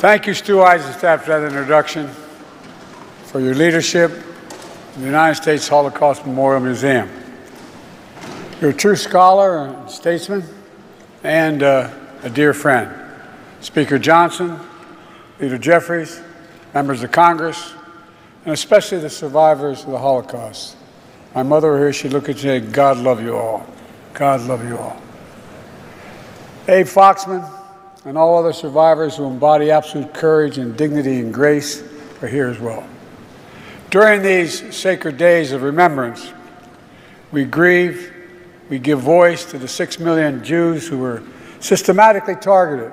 Thank you, Stu Eisenstadt, for that introduction, for your leadership in the United States Holocaust Memorial Museum. You're a true scholar and statesman and a dear friend. Speaker Johnson, Leader Jeffries, members of Congress, and especially the survivors of the Holocaust. My mother here, she'd look at you and say, God love you all. God love you all. Abe Foxman and all other survivors who embody absolute courage and dignity and grace are here as well. During these sacred days of remembrance, we grieve, we give voice to the 6 million Jews who were systematically targeted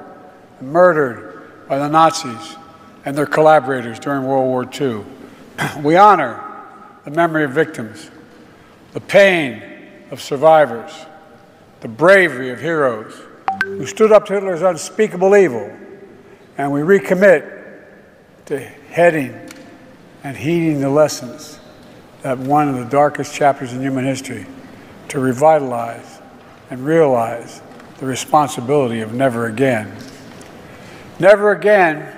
and murdered by the Nazis and their collaborators during World War II. We honor the memory of victims, the pain of survivors, the bravery of heroes who stood up to Hitler's unspeakable evil, and we recommit to heading and heeding the lessons that one of the darkest chapters in human history to revitalize and realize the responsibility of never again. Never again,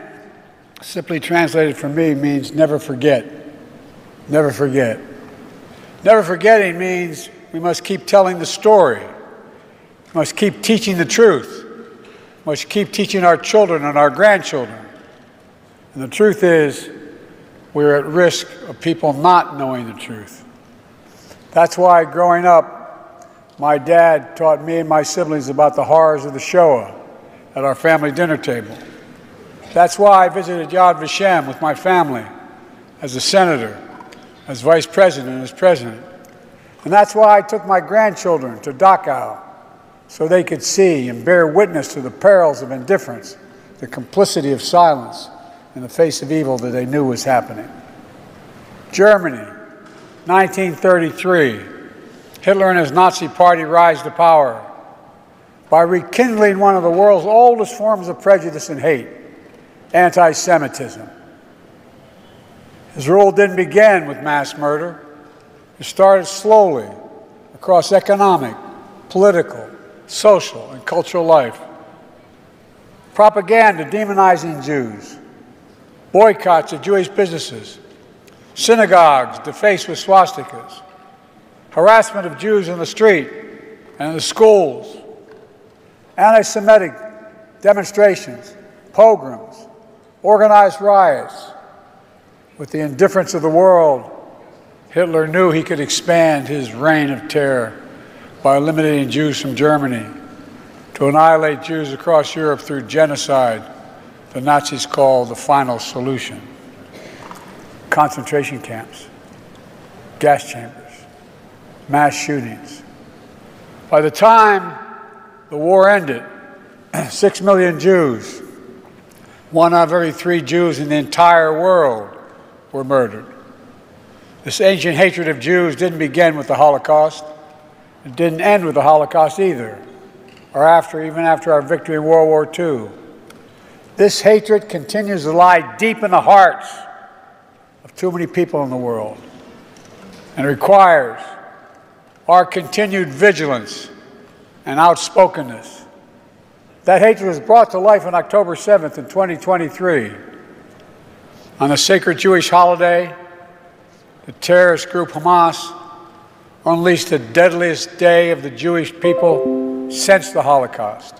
simply translated for me, means never forget. Never forget. Never forgetting means we must keep telling the story. We must keep teaching the truth. We must keep teaching our children and our grandchildren. And the truth is, we're at risk of people not knowing the truth. That's why growing up, my dad taught me and my siblings about the horrors of the Shoah at our family dinner table. That's why I visited Yad Vashem with my family as a senator, as vice president, as president. And that's why I took my grandchildren to Dachau so they could see and bear witness to the perils of indifference, the complicity of silence in the face of evil that they knew was happening. Germany, 1933, Hitler and his Nazi party rise to power by rekindling one of the world's oldest forms of prejudice and hate, anti-Semitism. His rule didn't begin with mass murder. It started slowly across economic, political, social, and cultural life. Propaganda demonizing Jews, boycotts of Jewish businesses, synagogues defaced with swastikas, harassment of Jews in the street and in the schools, anti-Semitic demonstrations, pogroms, organized riots. With the indifference of the world, Hitler knew he could expand his reign of terror by eliminating Jews from Germany, to annihilate Jews across Europe through genocide, the Nazis called the final solution. Concentration camps, gas chambers, mass shootings. By the time the war ended, 6 million Jews, one out of every three Jews in the entire world, were murdered. This ancient hatred of Jews didn't begin with the Holocaust. It didn't end with the Holocaust either, or even after our victory in World War II. This hatred continues to lie deep in the hearts of too many people in the world, and requires our continued vigilance and outspokenness. That hatred was brought to life on October 7th in 2023. On the sacred Jewish holiday, the terrorist group Hamas unleashed the deadliest day of the Jewish people since the Holocaust.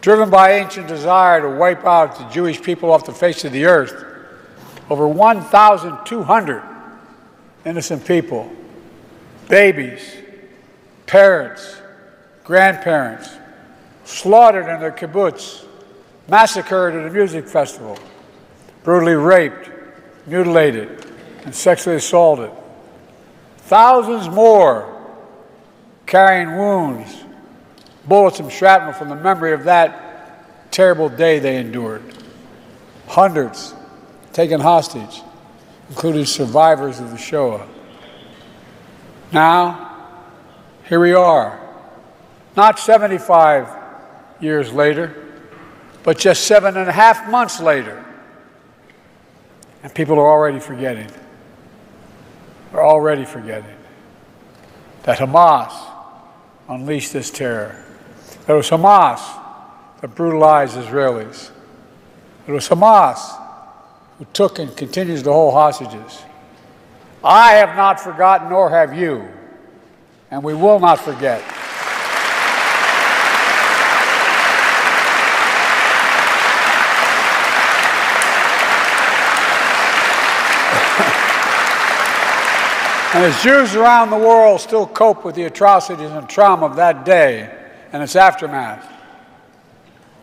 Driven by ancient desire to wipe out the Jewish people off the face of the earth, over 1,200 innocent people, babies, parents, grandparents, slaughtered in their kibbutz, massacred at a music festival, brutally raped, mutilated, and sexually assaulted. Thousands more carrying wounds, bullets and shrapnel from the memory of that terrible day they endured. Hundreds taken hostage, including survivors of the Shoah. Now, here we are, not 75 years later, but just 7.5 months later. And people are already forgetting. They're already forgetting that Hamas unleashed this terror. That it was Hamas that brutalized Israelis. It It was Hamas who took and continues to hold hostages. I have not forgotten, nor have you, and we will not forget. And as Jews around the world still cope with the atrocities and trauma of that day and its aftermath,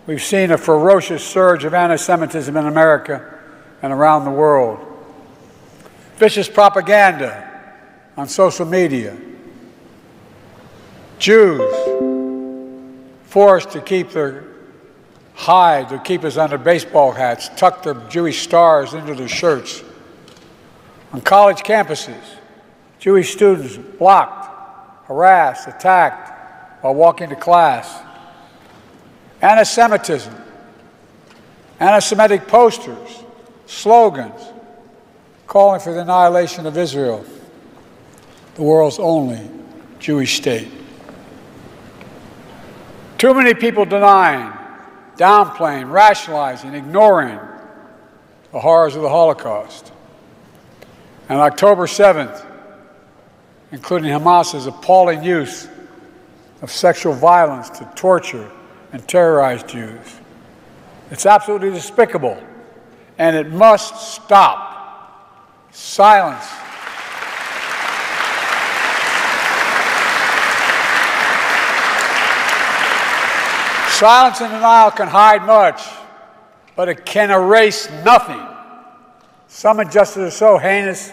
we've seen a ferocious surge of anti-Semitism in America and around the world. Vicious propaganda on social media. Jews forced to keep their hide, to keep us under baseball hats, tuck their Jewish stars into their shirts. On college campuses, Jewish students blocked, harassed, attacked while walking to class. Anti-Semitism, anti-Semitic posters, slogans, calling for the annihilation of Israel, the world's only Jewish state. Too many people denying, downplaying, rationalizing, ignoring the horrors of the Holocaust. And October 7th, including Hamas's appalling use of sexual violence to torture and terrorize Jews. It's absolutely despicable, and it must stop. Silence and denial can hide much, but it can erase nothing. Some injustices are so heinous,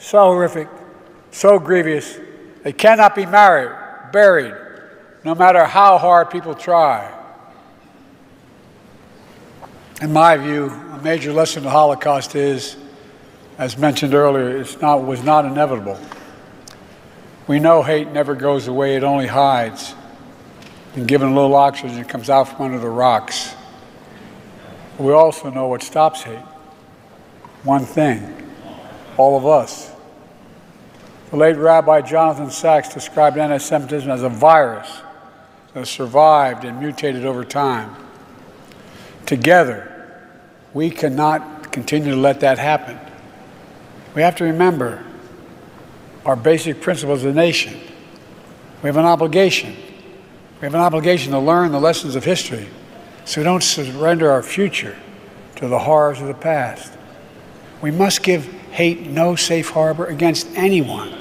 so horrific, so grievous, they cannot be buried, no matter how hard people try. In my view, a major lesson of the Holocaust is, as mentioned earlier, it was not inevitable. We know hate never goes away, it only hides. And given a little oxygen, it comes out from under the rocks. But we also know what stops hate. One thing, all of us. The late Rabbi Jonathan Sachs described anti-Semitism as a virus that survived and mutated over time. Together, we cannot continue to let that happen. We have to remember our basic principles as a nation. We have an obligation. We have an obligation to learn the lessons of history so we don't surrender our future to the horrors of the past. We must give hate no safe harbor against anyone,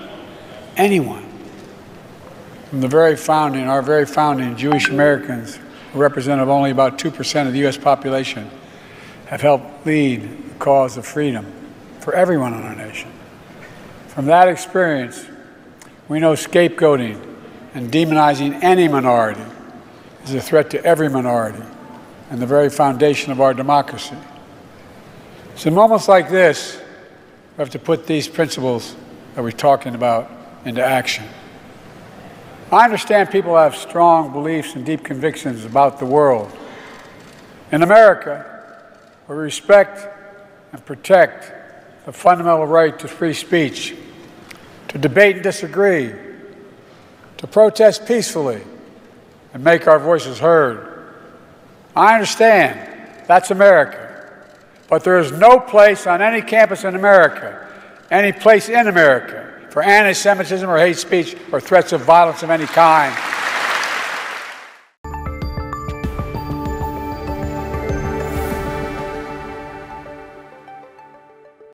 anyone. From the very founding, our very founding, Jewish Americans, who represented only about 2% of the U.S. population, have helped lead the cause of freedom for everyone in our nation. From that experience, we know scapegoating and demonizing any minority is a threat to every minority and the very foundation of our democracy. So in moments like this, we have to put these principles that we're talking about into action. I understand people have strong beliefs and deep convictions about the world. In America, we respect and protect the fundamental right to free speech, to debate and disagree, to protest peacefully and make our voices heard. I understand that's America, but there is no place on any campus in America, any place in America, for anti-Semitism or hate speech or threats of violence of any kind.